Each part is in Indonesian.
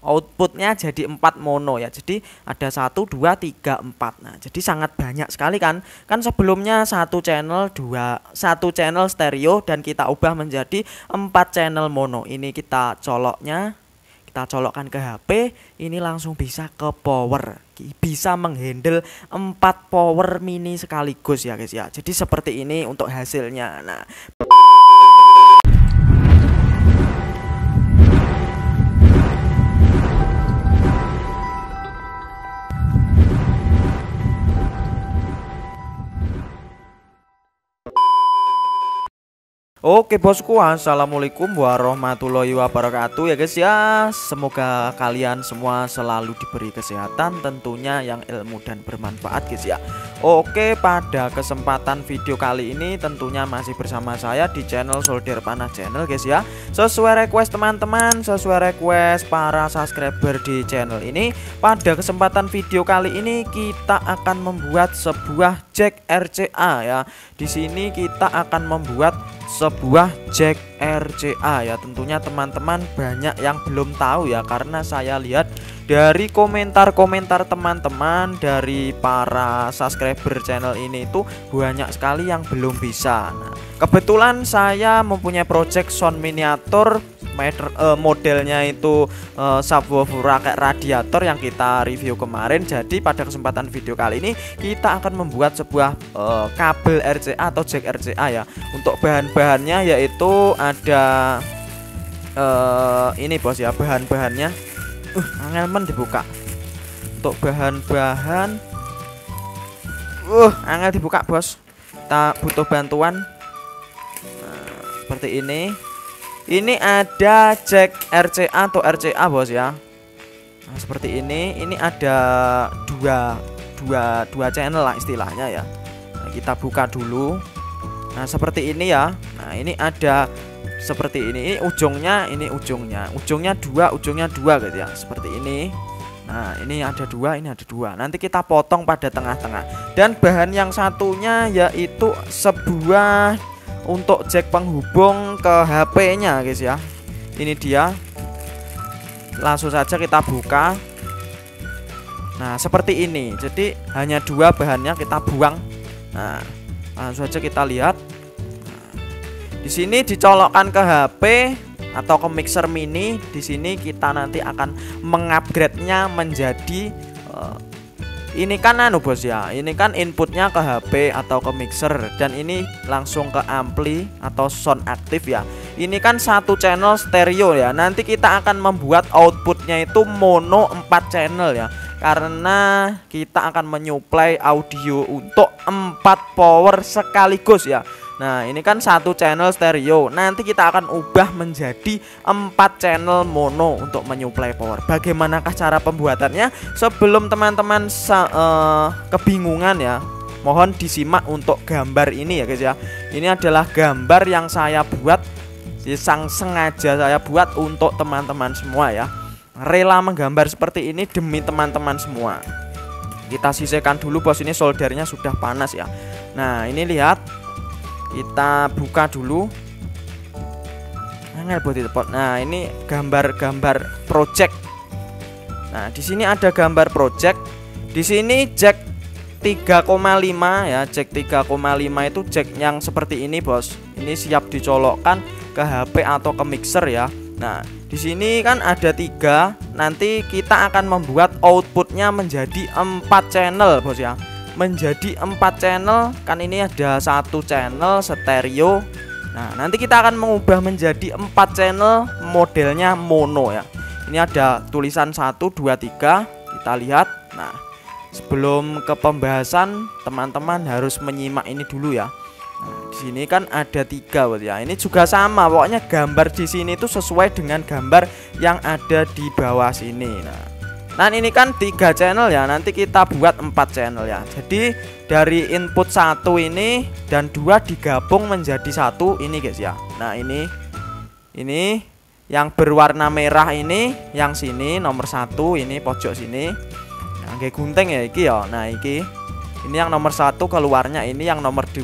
outputnya jadi 4 mono ya. Jadi ada 1, 2, 3, 4. Nah, jadi sangat banyak sekali kan. Kan sebelumnya satu channel stereo dan kita ubah menjadi 4 channel mono. Ini kita coloknya, kita colokkan ke HP, ini langsung bisa ke power. Bisa menghandle 4 power mini sekaligus ya guys ya. Jadi seperti ini untuk hasilnya. Nah, oke bosku, assalamualaikum warahmatullahi wabarakatuh ya guys ya. Semoga kalian semua selalu diberi kesehatan, tentunya yang ilmu dan bermanfaat guys ya. Oke, pada kesempatan video kali ini tentunya masih bersama saya di channel Solder Panas Channel guys ya. Sesuai request teman-teman, sesuai request para subscriber di channel ini, pada kesempatan video kali ini kita akan membuat sebuah jack RCA ya. Di sini kita akan membuat sebuah jack RCA ya. Tentunya teman-teman banyak yang belum tahu ya, karena saya lihat dari komentar-komentar teman-teman dari para subscriber channel ini itu banyak sekali yang belum bisa. Nah, kebetulan saya mempunyai project sound miniatur modelnya itu subwoofer raket radiator yang kita review kemarin. Jadi pada kesempatan video kali ini kita akan membuat sebuah kabel RCA atau jack RCA ya. Untuk bahan-bahannya yaitu ada ini bos ya, bahan-bahannya angel dibuka. Untuk bahan-bahan angel dibuka bos. Kita butuh bantuan. Nah, seperti ini. Ini ada jack RCA atau RCA bos ya. Nah, seperti ini. Ini ada dua channel lah istilahnya ya. Nah, kita buka dulu. Nah seperti ini ya. Nah ini ada seperti ini. Ini ujungnya, ini ujungnya. Ujungnya dua gitu ya. Seperti ini. Nah ini ada dua, ini ada dua. Nanti kita potong pada tengah-tengah. Dan bahan yang satunya yaitu sebuah untuk jack penghubung ke HP-nya guys ya. Ini dia. Langsung saja kita buka. Nah seperti ini. Jadi hanya dua bahannya, kita buang. Nah langsung saja kita lihat. Nah, di sini dicolokkan ke HP atau ke mixer mini. Di sini kita nanti akan mengupgrade-nya menjadi ini kan anu bos ya, ini kan inputnya ke HP atau ke mixer, dan ini langsung ke ampli atau sound aktif ya. Ini kan satu channel stereo ya. Nanti kita akan membuat outputnya itu mono 4 channel ya. Karena kita akan menyuplai audio untuk 4 power sekaligus ya. Nah ini kan satu channel stereo, nanti kita akan ubah menjadi 4 channel mono untuk menyuplai power. Bagaimanakah cara pembuatannya? Sebelum teman-teman kebingungan ya, mohon disimak untuk gambar ini ya guys ya. Ini adalah gambar yang saya buat, sengaja saya buat untuk teman-teman semua ya. Rela menggambar seperti ini demi teman-teman semua. Kita sisihkan dulu bos, ini soldernya sudah panas ya. Nah ini lihat, kita buka dulu. Nah ini gambar-gambar project. Nah di sini ada gambar project. Di sini jack 3,5 ya. Jack 3,5 itu jack yang seperti ini bos. Ini siap dicolokkan ke HP atau ke mixer ya. Nah di sini kan ada 3. Nanti kita akan membuat outputnya menjadi 4 channel bos ya. Menjadi 4 channel. Kan ini ada satu channel stereo. Nah nanti kita akan mengubah menjadi 4 channel modelnya mono ya. Ini ada tulisan 1, 2, 3. Kita lihat. Nah sebelum ke pembahasan, teman-teman harus menyimak ini dulu ya. Nah, di sini kan ada 3 bos ya. Ini juga sama, pokoknya gambar di sini itu sesuai dengan gambar yang ada di bawah sini. Nah ini kan 3 channel ya, nanti kita buat 4 channel ya. Jadi dari input 1 ini dan 2 digabung menjadi 1 ini guys ya. Nah ini yang berwarna merah ini, yang sini nomor 1 ini pojok sini. Nah, kayak gunting ya iki ya. Nah iki, ini yang nomor 1 keluarnya ini, yang nomor 2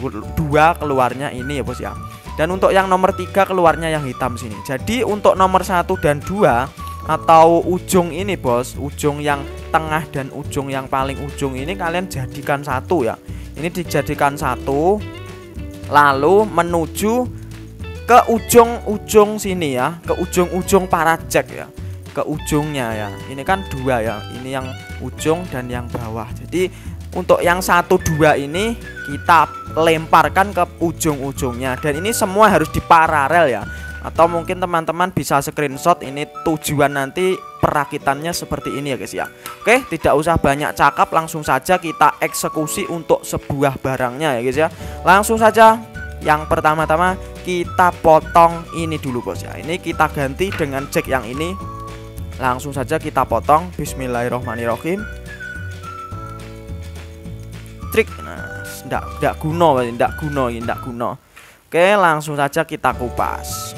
keluarnya ini ya bos ya. Dan untuk yang nomor 3 keluarnya yang hitam sini. Jadi untuk nomor 1 dan 2 atau ujung ini bos, ujung yang tengah dan ujung yang paling ujung ini kalian jadikan satu ya. Ini dijadikan satu lalu menuju ke ujung-ujung sini ya, ke ujung-ujung para jack ya, ke ujungnya ya. Ini kan dua ya, ini yang ujung dan yang bawah. Jadi untuk yang 1, 2 ini kita lemparkan ke ujung-ujungnya, dan ini semua harus diparalel ya. Atau mungkin teman-teman bisa screenshot ini tujuan nanti perakitannya seperti ini ya guys ya. Oke, tidak usah banyak cakap, langsung saja kita eksekusi untuk sebuah barangnya ya guys ya. Langsung saja yang pertama-tama kita potong ini dulu bos ya. Ini kita ganti dengan jack yang ini. Langsung saja kita potong. Bismillahirrohmanirrohim. Trik. Nah, ndak guna, ndak guna, ndak guna. Oke, langsung saja kita kupas.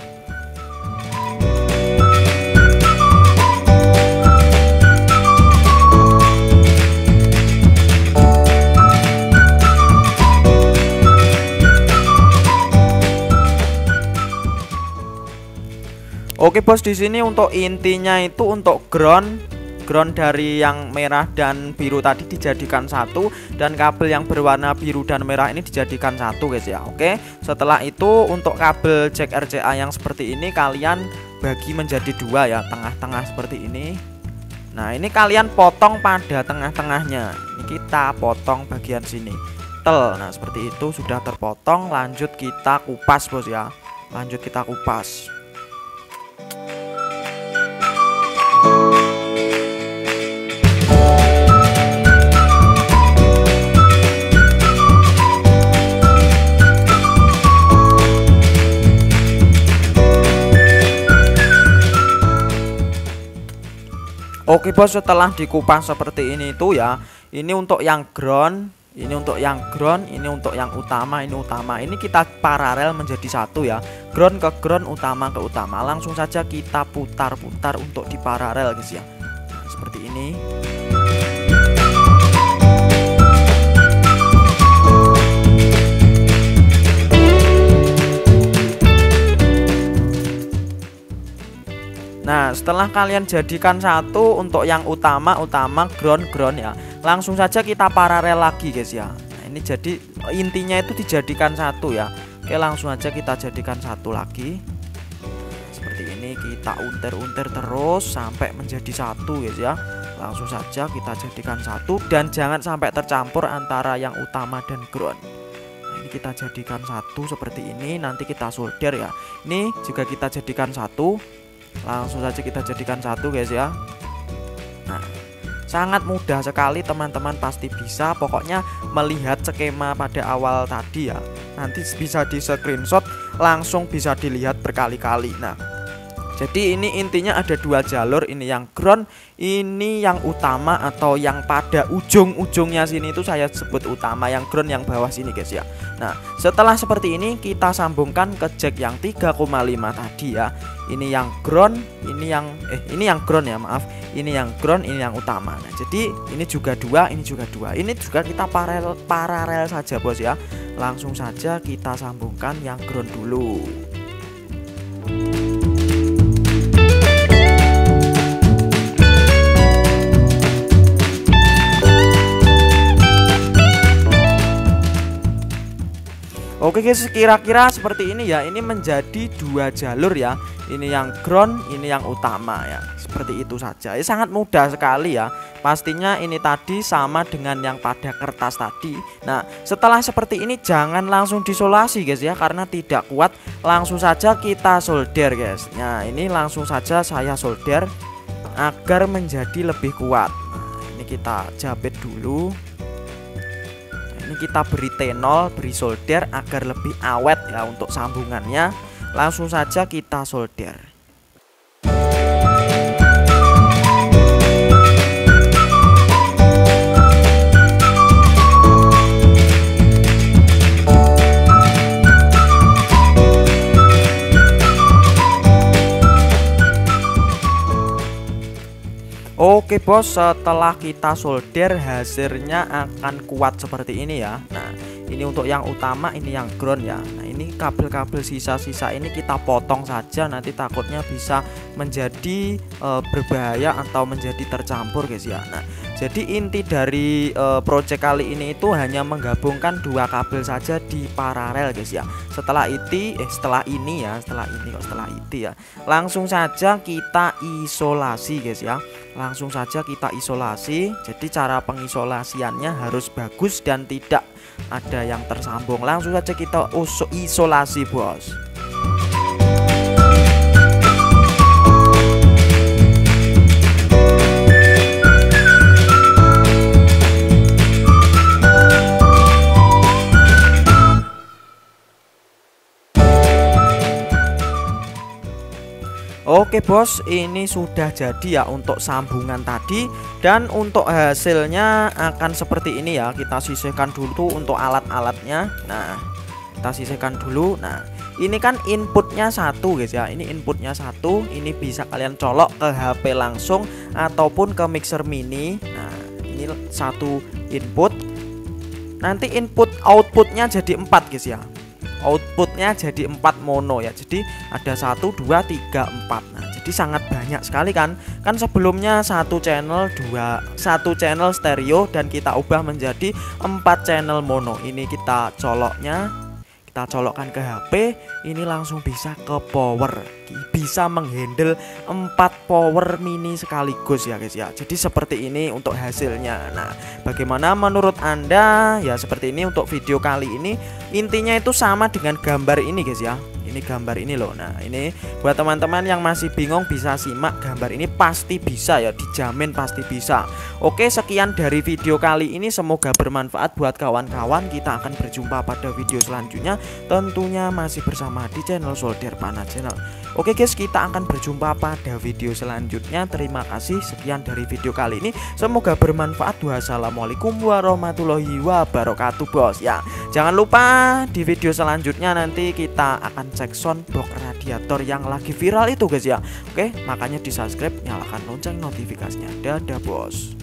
Oke bos, di sini untuk intinya itu untuk ground dari yang merah dan biru tadi dijadikan satu, dan kabel yang berwarna biru dan merah ini dijadikan satu guys ya. Oke, setelah itu untuk kabel jack RCA yang seperti ini kalian bagi menjadi dua ya, tengah-tengah seperti ini. Nah, ini kalian potong pada tengah-tengahnya. Ini kita potong bagian sini. Tel. Nah, seperti itu sudah terpotong. Lanjut kita kupas bos ya. Lanjut kita kupas. Oke bos, setelah dikupas seperti ini itu ya, ini untuk yang ground, ini untuk yang ground, ini untuk yang utama, ini utama. Ini kita paralel menjadi satu ya, ground ke ground, utama ke utama. Langsung saja kita putar-putar untuk diparalel guys ya. Nah, seperti ini. Nah, setelah kalian jadikan satu untuk yang utama ground ya, langsung saja kita paralel lagi guys ya. Nah, ini jadi intinya itu dijadikan satu ya. Oke, langsung aja kita jadikan satu lagi. Nah, seperti ini kita untir-untir terus sampai menjadi satu guys ya. Langsung saja kita jadikan satu, dan jangan sampai tercampur antara yang utama dan ground. Nah, ini kita jadikan satu seperti ini, nanti kita solder ya. Ini juga kita jadikan satu. Langsung saja kita jadikan satu guys ya. Nah, sangat mudah sekali, teman-teman pasti bisa. Pokoknya melihat skema pada awal tadi ya, nanti bisa di screenshot, langsung bisa dilihat berkali-kali. Nah, jadi ini intinya ada dua jalur, ini yang ground, ini yang utama atau yang pada ujung-ujungnya sini itu saya sebut utama, yang ground yang bawah sini guys ya. Nah, setelah seperti ini kita sambungkan ke jack yang 3,5 tadi ya. Ini yang ground, ini yang ground ya, maaf. Ini yang ground, ini yang utama. Nah, jadi ini juga dua, ini juga dua. Ini juga kita paralel saja bos ya. Langsung saja kita sambungkan yang ground dulu. Oke guys, kira-kira seperti ini ya. Ini menjadi dua jalur ya. Ini yang ground, ini yang utama ya. Seperti itu saja. Ini sangat mudah sekali ya. Pastinya ini tadi sama dengan yang pada kertas tadi. Nah, setelah seperti ini jangan langsung disolasi guys ya, karena tidak kuat. Langsung saja kita solder guys. Nah, ini langsung saja saya solder agar menjadi lebih kuat. Nah, ini kita jepit dulu. Ini kita beri tenol, beri solder agar lebih awet ya untuk sambungannya. Langsung saja kita solder. Oke bos, setelah kita solder hasilnya akan kuat seperti ini ya. Nah, ini untuk yang utama, ini yang ground ya. Nah, ini kabel-kabel sisa-sisa ini kita potong saja, nanti takutnya bisa menjadi berbahaya atau menjadi tercampur guys ya. Nah, jadi inti dari project kali ini itu hanya menggabungkan dua kabel saja di paralel guys ya. Setelah ini ya langsung saja kita isolasi guys ya. Jadi cara pengisolasiannya harus bagus dan tidak ada yang tersambung. Langsung saja kita isolasi bos. Oke bos, ini sudah jadi ya untuk sambungan tadi, dan untuk hasilnya akan seperti ini ya. Kita sisihkan dulu tuh untuk alat-alatnya. Nah, kita sisihkan dulu. Nah, ini kan inputnya satu guys ya. Ini bisa kalian colok ke HP langsung ataupun ke mixer mini. Nah, ini satu input. Nanti input outputnya jadi 4 guys ya. Outputnya jadi 4 mono ya. Jadi ada 1, 2, 3, 4. Nah, jadi sangat banyak sekali kan. Kan sebelumnya satu channel stereo dan kita ubah menjadi 4 channel mono. Ini kita coloknya, kita colokkan ke HP. Ini langsung bisa ke power. Bisa menghandle 4 power mini sekaligus ya guys ya. Jadi seperti ini untuk hasilnya. Nah, bagaimana menurut Anda? Ya seperti ini untuk video kali ini. Intinya itu sama dengan gambar ini guys ya. Ini gambar ini loh. Nah, ini buat teman-teman yang masih bingung bisa simak gambar ini, pasti bisa ya, dijamin pasti bisa. Oke, sekian dari video kali ini, semoga bermanfaat buat kawan-kawan. Kita akan berjumpa pada video selanjutnya, tentunya masih bersama di channel Solder Panas Channel. Oke guys, kita akan berjumpa pada video selanjutnya. Terima kasih, sekian dari video kali ini, semoga bermanfaat. Wassalamualaikum warahmatullahi wabarakatuh bos ya. Jangan lupa di video selanjutnya nanti kita akan cek soundbox radiator yang lagi viral itu guys ya. Oke, makanya di subscribe, nyalakan lonceng notifikasinya. Dadah bos.